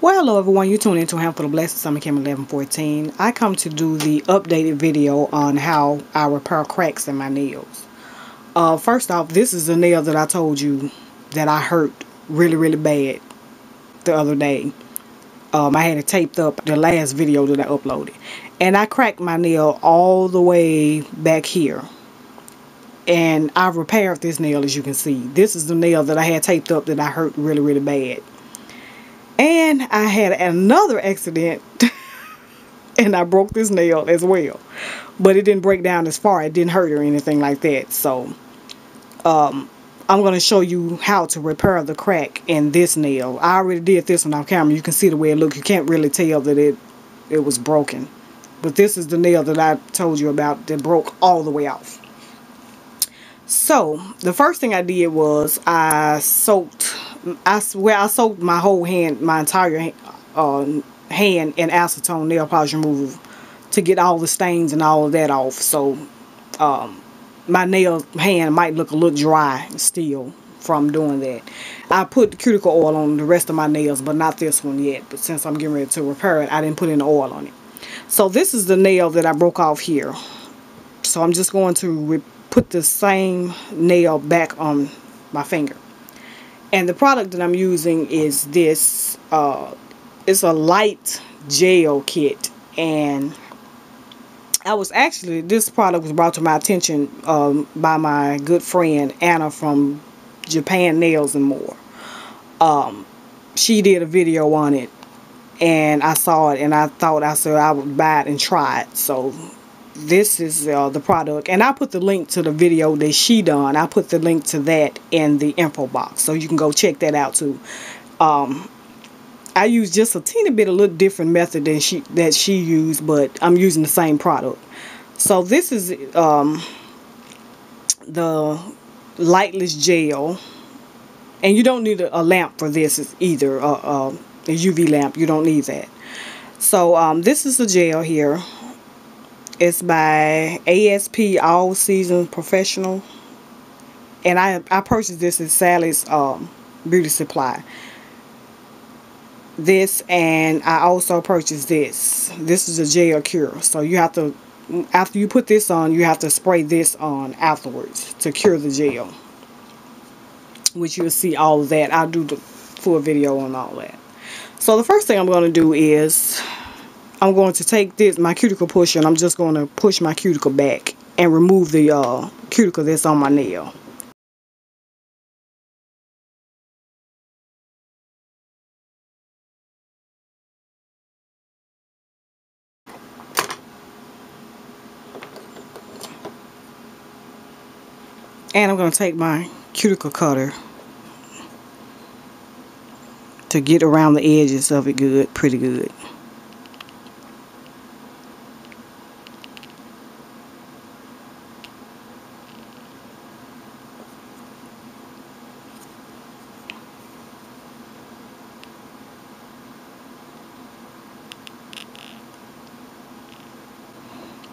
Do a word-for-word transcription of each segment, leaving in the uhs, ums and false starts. Well, hello everyone, you're tuned into A Handful Of Blessings. I'm Akimit eleven fourteen. I come to do the updated video on how I repair cracks in my nails. Uh, first off, this is the nail that I told you that I hurt really, really bad the other day. Um, I had it taped up the last video that I uploaded. And I cracked my nail all the way back here. And I repaired this nail, as you can see. This is the nail that I had taped up that I hurt really, really bad. And I had another accident and I broke this nail as well. But it didn't break down as far. It didn't hurt or anything like that. So um, I'm going to show you how to repair the crack in this nail. I already did this one on camera. You can see the way it looks. You can't really tell that it, it was broken. But this is the nail that I told you about that broke all the way off. So the first thing I did was I soaked... I swear I soaked my whole hand, my entire uh, hand in acetone nail polish remover to get all the stains and all of that off. So um, my nail hand might look a little dry still from doing that. I put cuticle oil on the rest of my nails, but not this one yet. But since I'm getting ready to repair it, I didn't put any oil on it. So this is the nail that I broke off here. So I'm just going to put the same nail back on my finger. And the product that I'm using is this, uh, it's a light gel kit. And I was actually, this product was brought to my attention um, by my good friend Anna from Japan Nails and More. Um, she did a video on it and I saw it and I thought I said I would buy it and try it. So this is uh, the product, and I put the link to the video that she done. I put the link to that in the info box, so you can go check that out too. Um, I use just a teeny bit, a little different method than she that she used, but I'm using the same product. So this is um, the lightless gel, and you don't need a, a lamp for this either. Uh, uh, a U V lamp, you don't need that. So um, this is the gel here. It's by A S P All Season Professional. And I, I purchased this at Sally's um, Beauty Supply. This, and I also purchased this. This is a gel cure. So you have to, after you put this on, you have to spray this on afterwards to cure the gel. Which you'll see all of that. I'll do the full video on all that. So the first thing I'm going to do is... I'm going to take this, my cuticle pusher, and I'm just going to push my cuticle back and remove the uh, cuticle that's on my nail. And I'm going to take my cuticle cutter to get around the edges of it good, pretty good.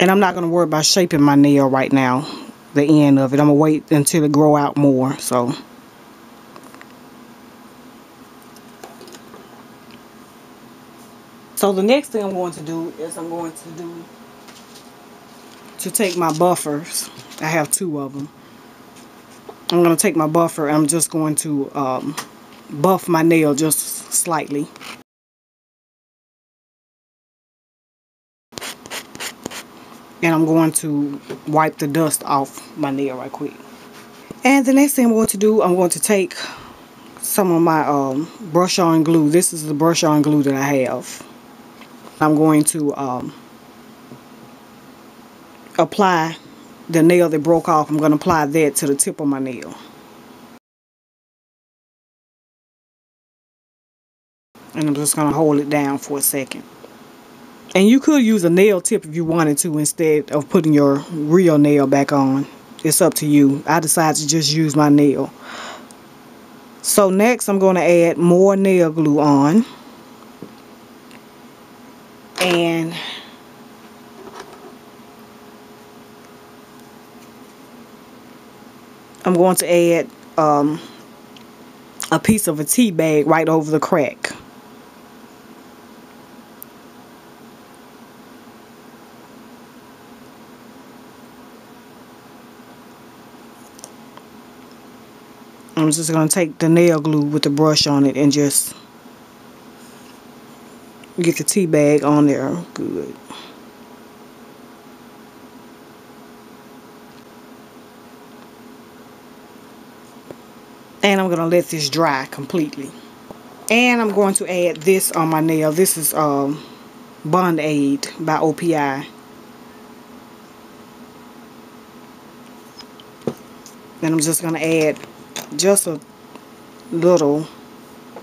And I'm not going to worry about shaping my nail right now, the end of it. I'm going to wait until it grow out more. So so the next thing I'm going to do is I'm going to do to take my buffers. I have two of them. I'm going to take my buffer and I'm just going to um, buff my nail just slightly. And I'm going to wipe the dust off my nail right quick. And the next thing I'm going to do, I'm going to take some of my um, brush on glue. This is the brush on glue that I have. I'm going to um, apply the nail that broke off. I'm going to apply that to the tip of my nail. And I'm just going to hold it down for a second. And you could use a nail tip if you wanted to instead of putting your real nail back on. It's up to you. I decided to just use my nail. So next I'm going to add more nail glue on. And I'm going to add um, a piece of a tea bag right over the crack. I'm just going to take the nail glue with the brush on it and just get the tea bag on there. Good. And I'm going to let this dry completely. And I'm going to add this on my nail. This is um, Bond Aid by O P I. And I'm just going to add just a little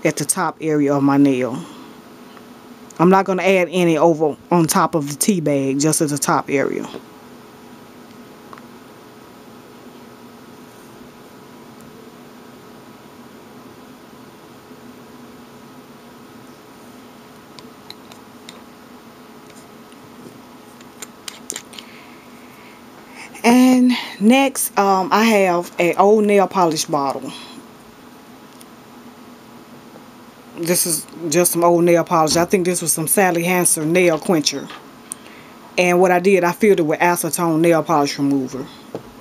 at the top area of my nail. I'm not going to add any over on top of the tea bag, just at the top area. And next, um, I have an old nail polish bottle. This is just some old nail polish. I think this was some Sally Hansen nail quencher. And what I did, I filled it with acetone nail polish remover.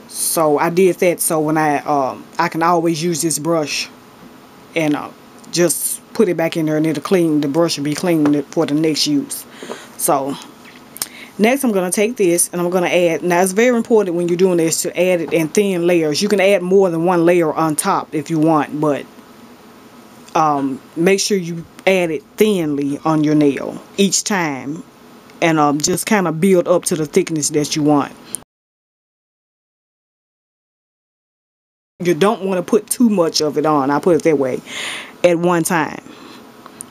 So I did that so when I, uh, I can always use this brush and uh, just put it back in there and it'll clean. The brush will be clean for the next use. So next, I'm going to take this and I'm going to add. Now, it's very important when you're doing this to add it in thin layers. You can add more than one layer on top if you want, but um, make sure you add it thinly on your nail each time and um, just kind of build up to the thickness that you want. You don't want to put too much of it on, I put it that way, at one time.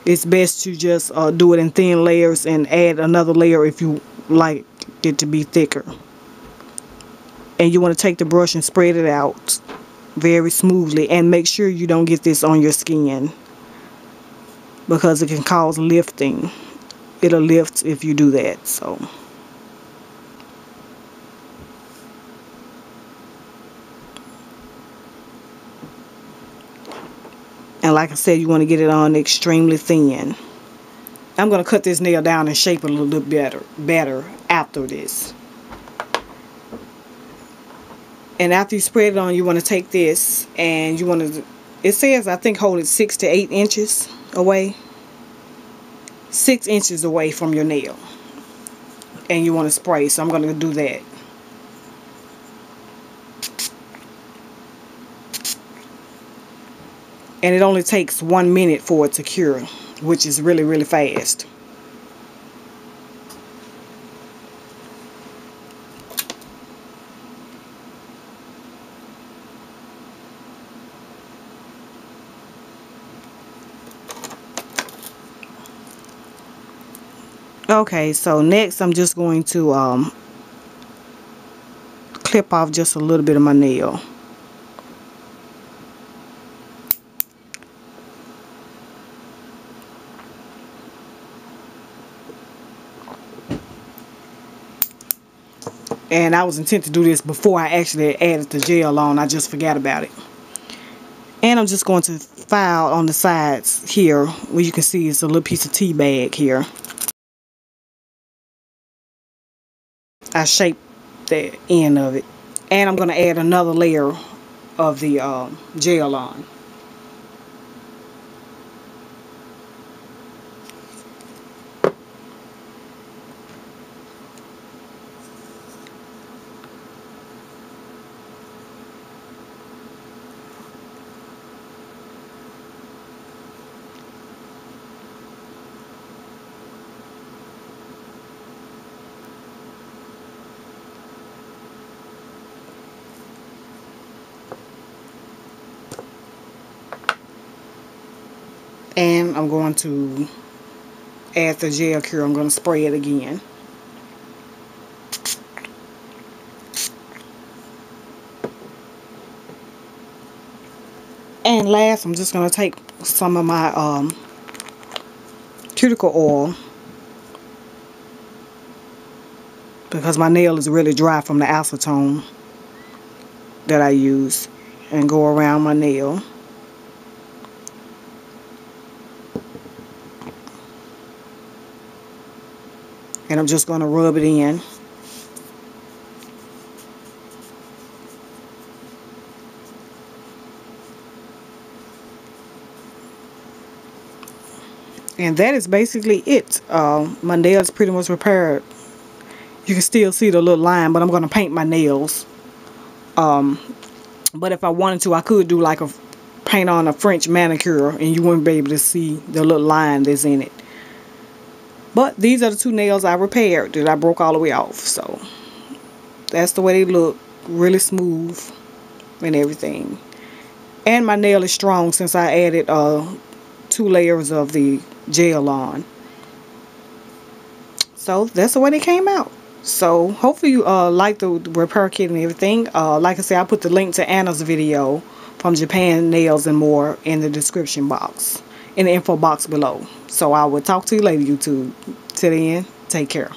It's best to just uh, do it in thin layers and add another layer if you like it to be thicker. And you want to take the brush and spread it out very smoothly, and make sure you don't get this on your skin because it can cause lifting. It'll lift if you do that. So and like I said, you want to get it on extremely thin. I'm going to cut this nail down and shape it a little bit better, better after this. And after you spread it on, you want to take this and you want to, it says, I think, hold it six to eight inches away. Six inches away from your nail. And you want to spray, so I'm going to do that. And it only takes one minute for it to cure, which is really, really fast. Okay, so next I'm just going to um, clip off just a little bit of my nail. And I was intent to do this before I actually added the gel on. I just forgot about it. And I'm just going to file on the sides here, where you can see it's a little piece of tea bag here. I shaped the end of it. And I'm going to add another layer of the uh, gel on. And I'm going to add the gel cure. I'm going to spray it again. And last, I'm just going to take some of my um, cuticle oil, because my nail is really dry from the acetone that I use, and go around my nail. And I'm just going to rub it in. And that is basically it. Uh, my nails pretty much repaired. You can still see the little line, but I'm going to paint my nails. Um, but if I wanted to, I could do like a paint on a French manicure, and you wouldn't be able to see the little line that's in it. But these are the two nails I repaired that I broke all the way off. So that's the way they look. Really smooth and everything. And my nail is strong since I added uh, two layers of the gel on. So that's the way they came out. So hopefully you uh, like the repair kit and everything. Uh, like I said, I put the link to Anna's video from Japan Nails and More in the description box. In the info box below. So I will talk to you later, YouTube. Till then, take care.